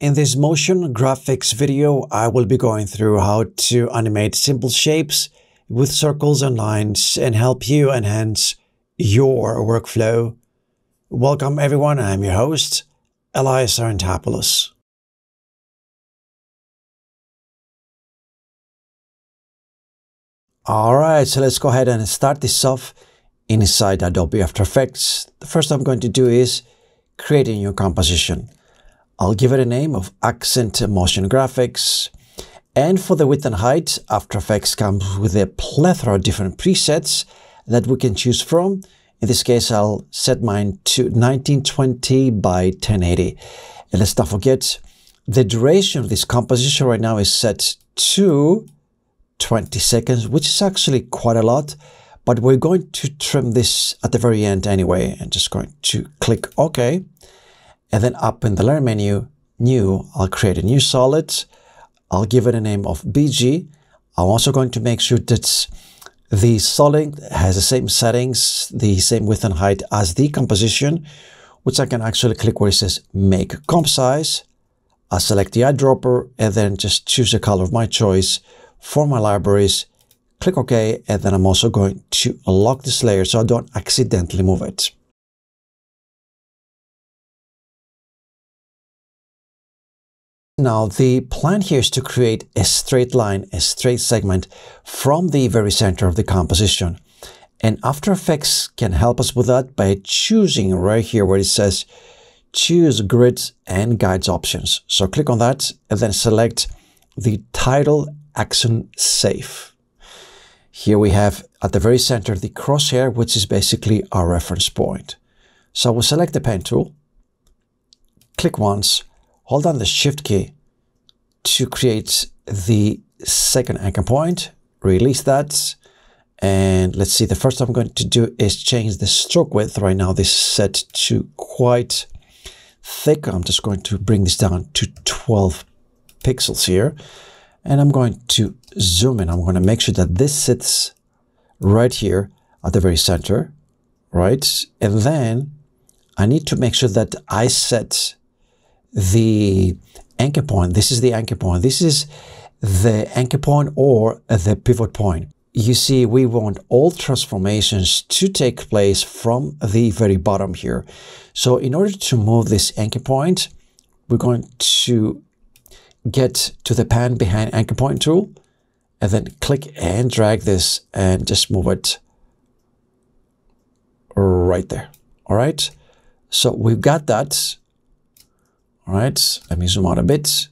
In this motion graphics video, I will be going through how to animate simple shapes with circles and lines and help you enhance your workflow. Welcome everyone, I'm your host, Elias Sarantopoulos. Alright, so let's go ahead and start this off inside Adobe After Effects. The first I'm going to do is create a new composition. I'll give it a name of Accent Motion Graphics. And for the width and height, After Effects comes with a plethora of different presets that we can choose from. In this case, I'll set mine to 1920 by 1080. And let's not forget, the duration of this composition right now is set to 20 seconds, which is actually quite a lot, but we're going to trim this at the very end anyway. I'm just going to click OK. And then up in the layer menu, new, I'll create a new solid. I'll give it a name of BG. I'm also going to make sure that the solid has the same settings, the same width and height as the composition, which I can actually click where it says make comp size. I'll select the eyedropper and then just choose the color of my choice for my libraries. Click OK, and then I'm also going to lock this layer so I don't accidentally move it. Now, the plan here is to create a straight line, a straight segment from the very center of the composition. And After Effects can help us with that by choosing right here where it says choose grids and guides options. So click on that and then select the Title Action Safe. Here we have at the very center the crosshair, which is basically our reference point. So we'll select the pen tool, click once, hold down the Shift key to create the second anchor point, release that, and let's see, the first thing I'm going to do is change the stroke width. Right now this is set to quite thick. I'm just going to bring this down to 12 pixels here, and I'm going to zoom in. I'm going to make sure that this sits right here at the very center, right? And then I need to make sure that I set the anchor point. This is the anchor point. This is the anchor point or the pivot point. You see, we want all transformations to take place from the very bottom here. So in order to move this anchor point, we're going to get to the Pan Behind Anchor Point tool and then click and drag this and just move it right there. All right. So we've got that. All right, let me zoom out a bit.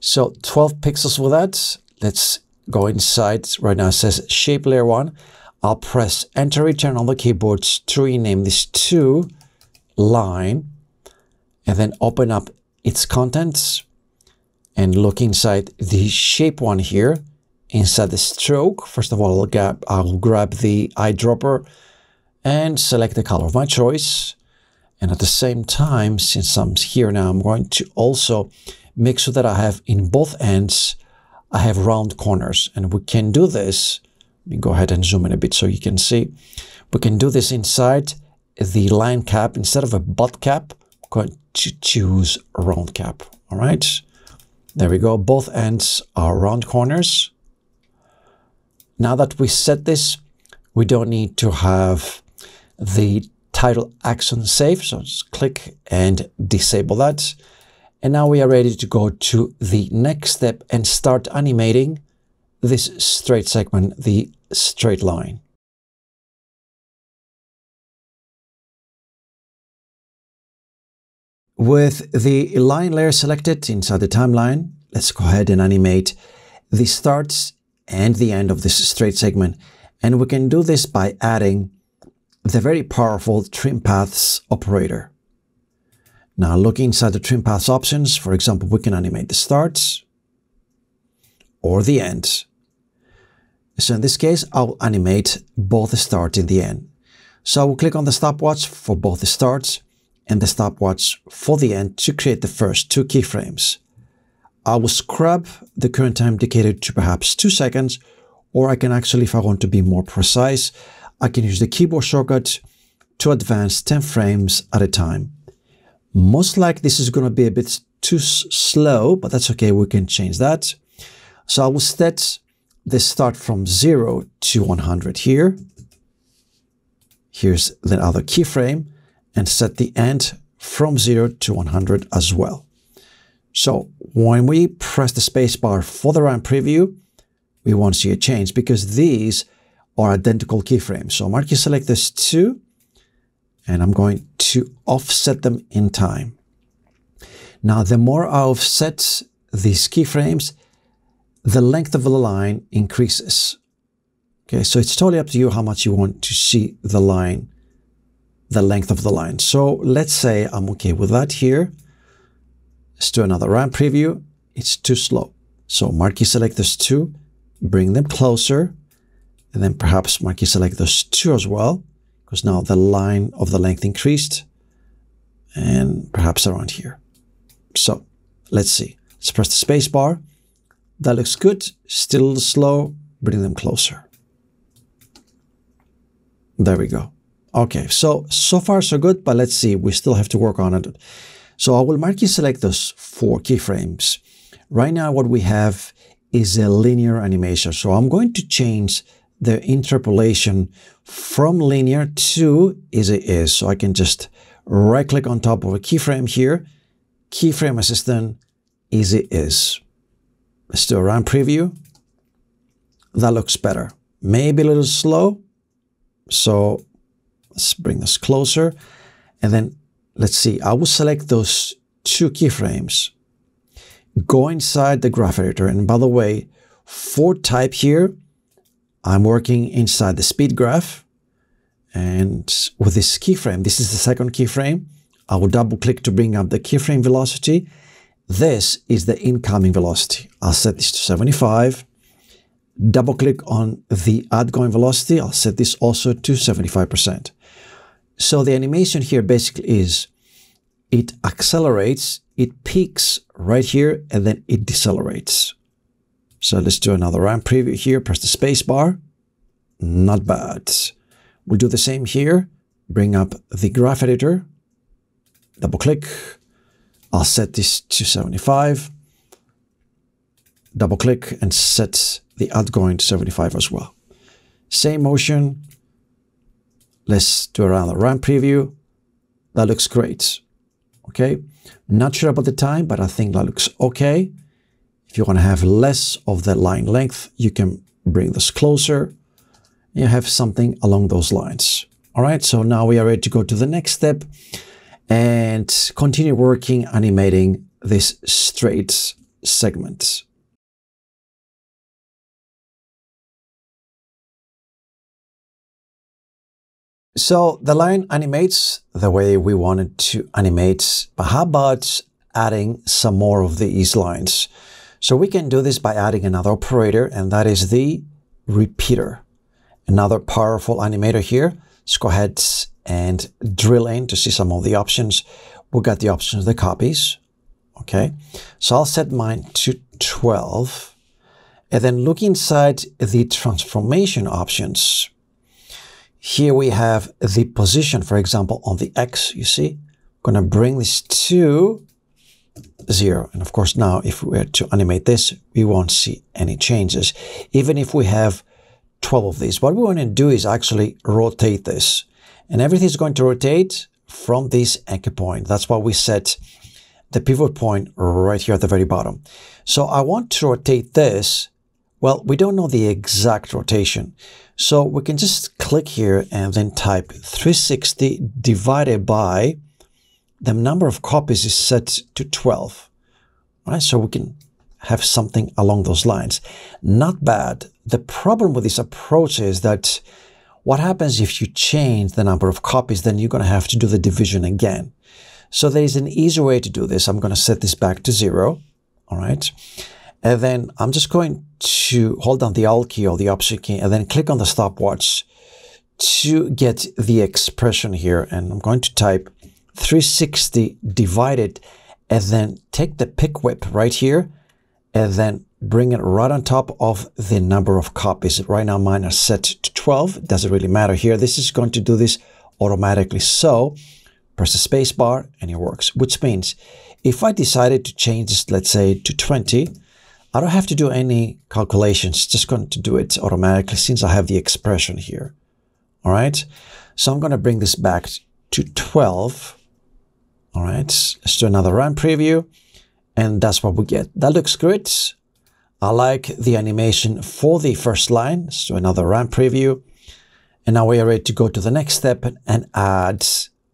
So 12 pixels with that. Let's go inside. Right now it says Shape Layer 1. I'll press Enter return on the keyboard to rename this to Line, and then open up its contents and look inside the Shape one here. Inside the stroke, first of all, I'll grab the eyedropper and select the color of my choice. And at the same time, since I'm here now, I'm going to also make sure that I have in both ends, I have round corners. And we can do this. Let me go ahead and zoom in a bit so you can see. We can do this inside the line cap. Instead of a butt cap, we're going to choose a round cap. All right. There we go. Both ends are round corners. Now that we set this, we don't need to have the Title Action Safe, so just click and disable that. And now we are ready to go to the next step and start animating this straight segment, the straight line. With the line layer selected inside the timeline, let's go ahead and animate the start and the end of this straight segment. And we can do this by adding the very powerful Trim Paths operator. Now look inside the Trim Paths options. For example, we can animate the start or the end. So in this case, I'll animate both the start and the end. So we'll click on the stopwatch for both the start and the stopwatch for the end to create the first two keyframes. I will scrub the current time indicator to perhaps 2 seconds, or I can actually, if I want to be more precise, I can use the keyboard shortcut to advance 10 frames at a time. Most likely this is going to be a bit too slow, but that's okay. We can change that. So I will set the start from 0 to 100 here. Here's the other keyframe, and set the end from 0 to 100 as well. So when we press the spacebar for the round preview, we won't see a change because these are identical keyframes. So I'm going to select this 2, and I'm going to offset them in time. Now, the more I offset these keyframes, the length of the line increases. Okay, so it's totally up to you how much you want to see the line, the length of the line. So let's say I'm okay with that here. Let's do another round preview. It's too slow. So marquee select those 2, bring them closer, and then perhaps marquee select those 2 as well, because now the line of the length increased, and perhaps around here. So let's see. Let's press the space bar. That looks good. Still slow. Bring them closer. There we go. Okay, so far so good, but let's see. We still have to work on it. So I will marquee select those 4 keyframes. Right now what we have is a linear animation. So I'm going to change the interpolation from linear to Easy Is. So I can just right click on top of a keyframe here, keyframe assistant, Easy Is. Let's do a round preview. That looks better. Maybe a little slow. So let's bring this closer. And then let's see, I will select those 2 keyframes, go inside the graph editor. And by the way, for type here, I'm working inside the speed graph. And with this keyframe, this is the 2nd keyframe. I will double click to bring up the keyframe velocity. This is the incoming velocity. I'll set this to 75. Double click on the outgoing velocity. I'll set this also to 75%. So the animation here basically is it accelerates, it peaks right here, and then it decelerates. So let's do another round preview here. Press the space bar. Not bad. We'll do the same here. Bring up the graph editor. Double click. I'll set this to 75. Double click and set the outgoing to 75 as well. Same motion. Let's do another round preview. That looks great. Okay. Not sure about the time, but I think that looks okay. If you want to have less of the line length, you can bring this closer. You have something along those lines. All right. So now we are ready to go to the next step and continue working animating this straight segment. So the line animates the way we want it to animate, but how about adding some more of these lines? So we can do this by adding another operator, and that is the repeater. Another powerful animator here. Let's go ahead and drill in to see some of the options. We've got the options, the copies. Okay, so I'll set mine to 12. And then look inside the transformation options. Here we have the position, for example, on the X, you see. I'm going to bring this to 0. And of course, now if we were to animate this, we won't see any changes, even if we have 12 of these. What we want to do is actually rotate this. And everything is going to rotate from this anchor point. That's why we set the pivot point right here at the very bottom. So I want to rotate this. Well, we don't know the exact rotation, so we can just click here and then type 360 divided by the number of copies is set to 12. All right, so we can have something along those lines. Not bad. The problem with this approach is that what happens if you change the number of copies, then you're going to have to do the division again. So there is an easy way to do this. I'm going to set this back to 0. All right. And then I'm just going to hold down the Alt key or the Option key and then click on the stopwatch to get the expression here. And I'm going to type 360 divided and then take the pick whip right here and then bring it right on top of the number of copies. Right now mine are set to 12. It doesn't really matter here. This is going to do this automatically. So press the space bar and it works, which means if I decided to change this, let's say to 20, I don't have to do any calculations. It's just going to do it automatically since I have the expression here. All right. So I'm going to bring this back to 12. All right. Let's do another run preview. And that's what we get. That looks good. I like the animation for the first line. Let's do another run preview. And now we are ready to go to the next step and add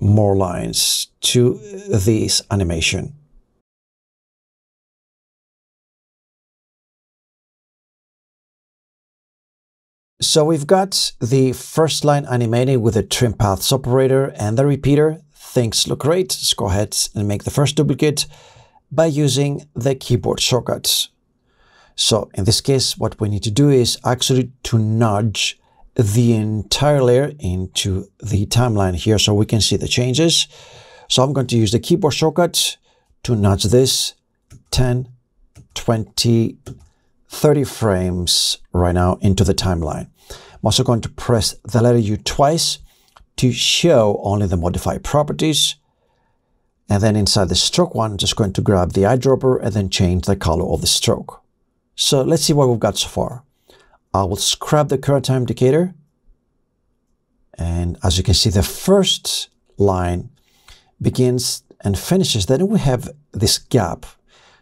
more lines to this animation. So we've got the first line animated with the trim paths operator and the repeater. Things look great. Let's go ahead and make the first duplicate by using the keyboard shortcuts. So in this case, what we need to do is actually to nudge the entire layer into the timeline here so we can see the changes. So I'm going to use the keyboard shortcut to nudge this 10, 20, 30 frames right now into the timeline. I'm also going to press the letter U twice to show only the modified properties. And then inside the stroke one, I'm just going to grab the eyedropper and then change the color of the stroke. So let's see what we've got so far. I will scrap the current time indicator. And as you can see, the first line begins and finishes. Then we have this gap.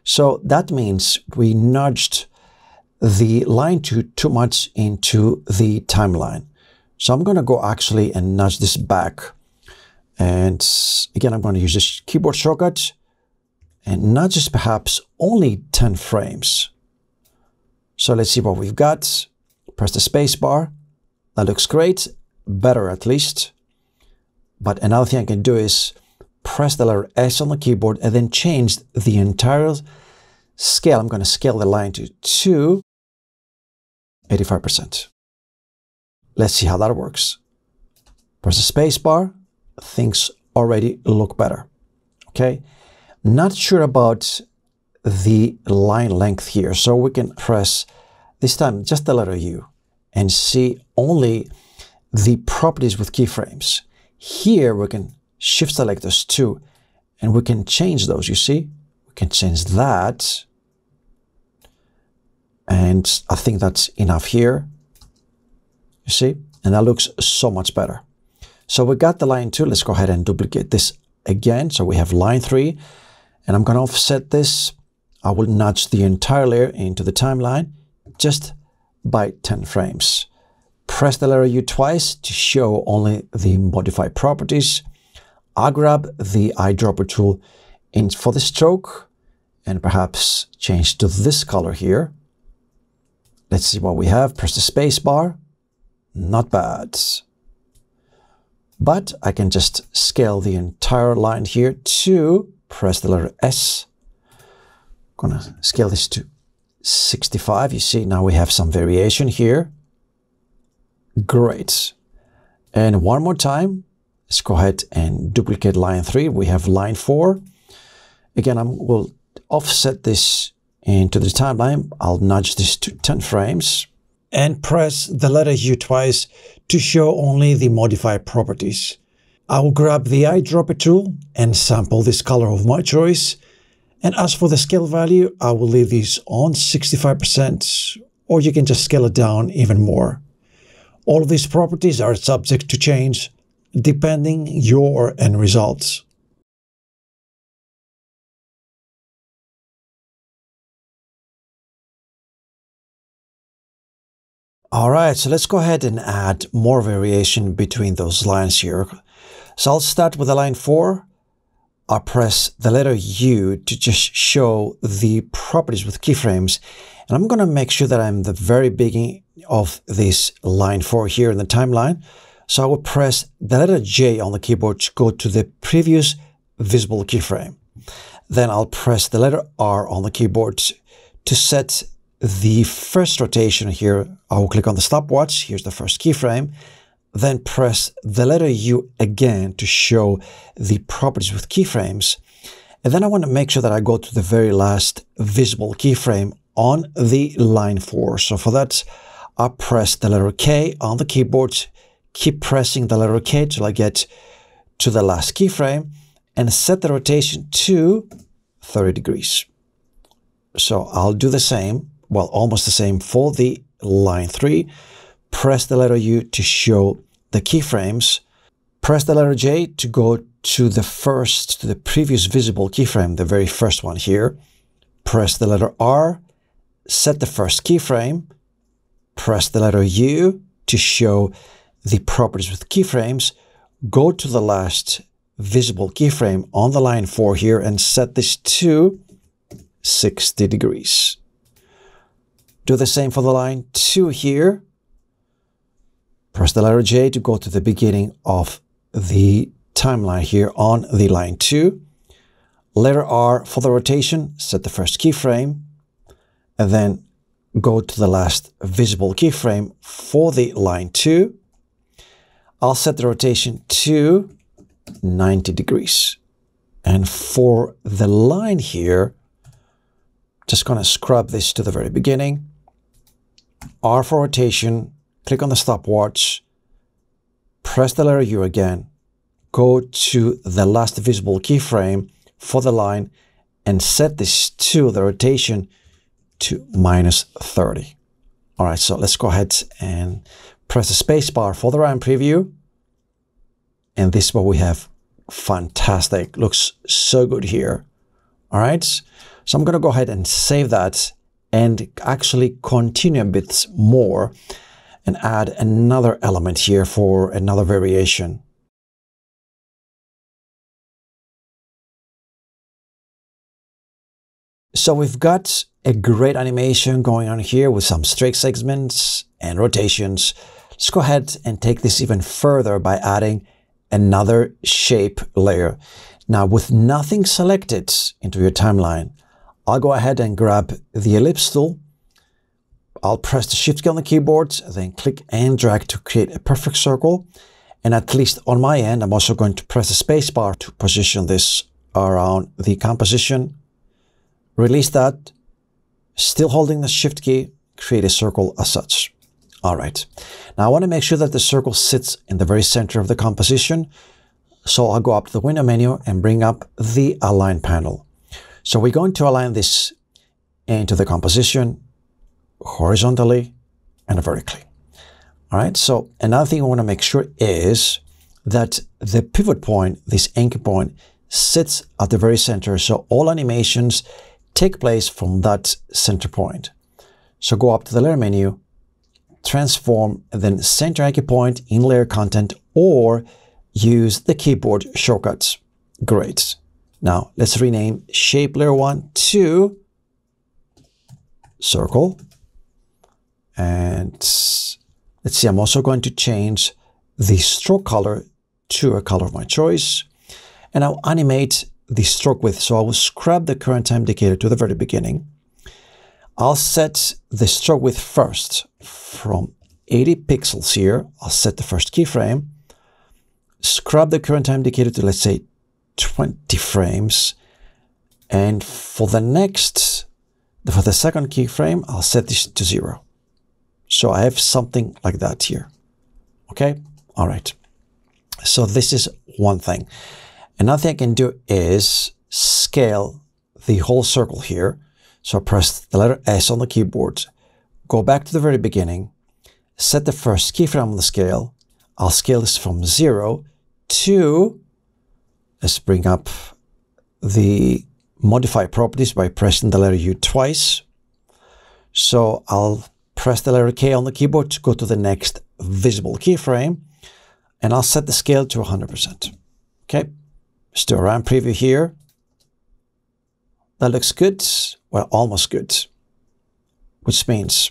So that means we nudged the line too much into the timeline. So I'm going to go actually and nudge this back. And again, I'm going to use this keyboard shortcut and nudge this perhaps only 10 frames. So let's see what we've got. Press the space bar. That looks great, better at least. But another thing I can do is press the letter S on the keyboard and then change the entire scale. I'm going to scale the line to 85%. Let's see how that works. Press the space bar. Things already look better. Okay. Not sure about the line length here. So we can press this time just the letter U and see only the properties with keyframes. Here we can shift select those two and we can change those. You see, we can change that. And I think that's enough here. You see, and that looks so much better. So we got the line two. Let's go ahead and duplicate this again. So we have line three and I'm going to offset this. I will nudge the entire layer into the timeline just by 10 frames. Press the letter U twice to show only the modified properties. I'll grab the eyedropper tool in for the stroke and perhaps change to this color here. Let's see what we have. Press the space bar. Not bad. But I can just scale the entire line here to press the letter S. I'm going to scale this to 65. You see, now we have some variation here. Great. And one more time, let's go ahead and duplicate line three. We have line four. Again, I will offset this into the timeline. I'll nudge this to 10 frames and press the letter U twice to show only the modified properties. I will grab the eyedropper tool and sample this color of my choice. And as for the scale value, I will leave this on 65%, or you can just scale it down even more. All of these properties are subject to change depending your end results. All right, so let's go ahead and add more variation between those lines here. So I'll start with the line four. I'll press the letter U to just show the properties with keyframes. And I'm going to make sure that I'm the very beginning of this line four here in the timeline. So I will press the letter J on the keyboard to go to the previous visible keyframe. Then I'll press the letter R on the keyboard to set the first rotation here. I will click on the stopwatch. Here's the first keyframe. Then press the letter U again to show the properties with keyframes. And then I want to make sure that I go to the very last visible keyframe on the line four. So for that, I press the letter K on the keyboard, keep pressing the letter K till I get to the last keyframe and set the rotation to 30 degrees. So I'll do the same, well, almost the same for the line 3. Press the letter U to show the keyframes. Press the letter J to go to the previous visible keyframe, the very first one here. Press the letter R, set the first keyframe. Press the letter U to show the properties with keyframes. Go to the last visible keyframe on the line 4 here and set this to 60 degrees. Do the same for the line 2 here. Press the letter J to go to the beginning of the timeline here on the line 2. Letter R for the rotation, set the first keyframe, and then go to the last visible keyframe for the line 2. I'll set the rotation to 90 degrees. And for the line here, just going to scrub this to the very beginning. R for rotation, click on the stopwatch, press the letter U again, go to the last visible keyframe for the line and set this to the rotation to minus 30. All right, so let's go ahead and press the space bar for the round preview. And this is what we have. Fantastic. Looks so good here. All right. So I'm going to go ahead and save that and actually continue a bit more and add another element here for another variation. So we've got a great animation going on here with some straight segments and rotations. Let's go ahead and take this even further by adding another shape layer. Now, with nothing selected into your timeline, I'll go ahead and grab the ellipse tool. I'll press the Shift key on the keyboard, then click and drag to create a perfect circle. And at least on my end, I'm also going to press the space bar to position this around the composition. Release that, still holding the Shift key, create a circle as such. All right. Now I want to make sure that the circle sits in the very center of the composition. So I'll go up to the window menu and bring up the Align panel. So we're going to align this into the composition horizontally and vertically. All right. So another thing I want to make sure is that the pivot point, this anchor point, sits at the very center. So all animations take place from that center point. So go up to the layer menu, transform, and then center anchor point in layer content or use the keyboard shortcuts. Great. Now let's rename shape layer 1 to circle. And let's see, I'm also going to change the stroke color to a color of my choice. And I'll animate the stroke width. So I will scrub the current time indicator to the very beginning. I'll set the stroke width first from 80 pixels here. I'll set the first keyframe. Scrub the current time indicator to, let's say, 20 frames. And for the second keyframe, I'll set this to 0. So I have something like that here. Okay. All right. So this is one thing. Another thing I can do is scale the whole circle here. So press the letter S on the keyboard, go back to the very beginning, set the first keyframe on the scale. I'll scale this from 0 to, let's bring up the modify properties by pressing the letter U twice. So I'll press the letter K on the keyboard to go to the next visible keyframe, and I'll set the scale to 100%. Okay. Let's do a round preview here. That looks good. Well, almost good. Which means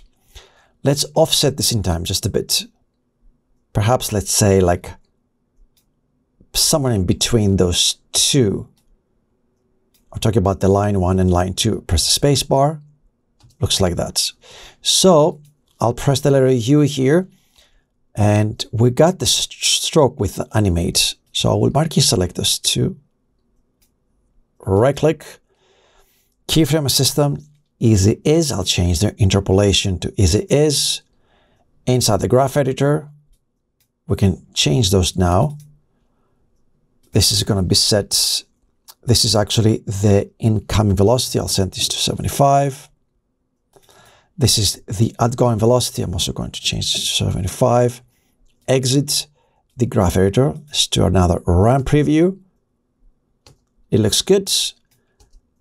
let's offset this in time just a bit. Perhaps let's say like somewhere in between those two. I'm talking about the line 1 and line 2. Press the space bar. Looks like that. So I'll press the letter U here. And we got the stroke with the animate. So I will marquee select those two, right click, keyframe system, Easy Is. I'll change the interpolation to Easy Is. Inside the graph editor, we can change those now. This is going to be set. This is actually the incoming velocity. I'll set this to 75. This is the outgoing velocity. I'm also going to change this to 75. Exit the graph editor to another ramp preview. It looks good.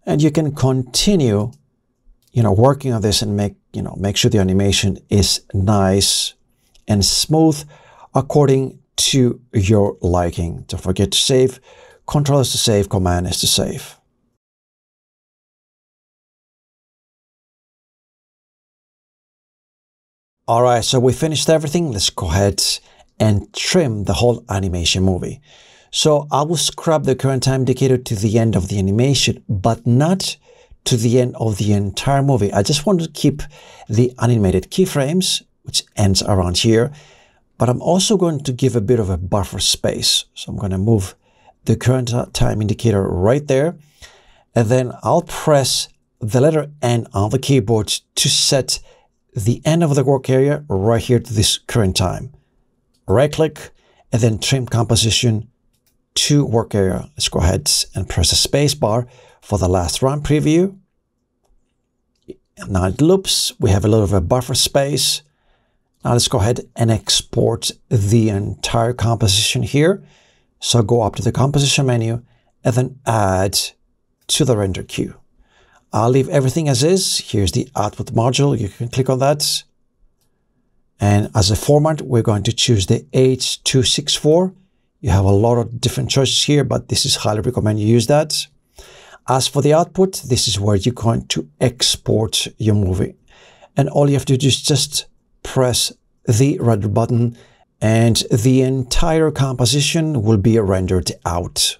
And you can continue, you know, working on this and make sure the animation is nice and smooth according to your liking. Don't forget to save. Control is to save, Command is to save. All right, so we finished everything. Let's go ahead and trim the whole animation movie. So I will scrub the current time indicator to the end of the animation, but not to the end of the entire movie. I just want to keep the animated keyframes, which ends around here, but I'm also going to give a bit of a buffer space. So I'm going to move the current time indicator right there, and then I'll press the letter N on the keyboard to set the end of the work area right here to this current time. Right click and then trim composition to work area. Let's go ahead and press the space bar for the last run preview. Now it loops, we have a little bit of a buffer space. Now let's go ahead and export the entire composition here. So go up to the composition menu and then add to the render queue. I'll leave everything as is. Here's the output module. You can click on that. And as a format, we're going to choose the H.264. You have a lot of different choices here, but this is highly recommended you use that. As for the output, this is where you're going to export your movie. And all you have to do is just press the render button, and the entire composition will be rendered out.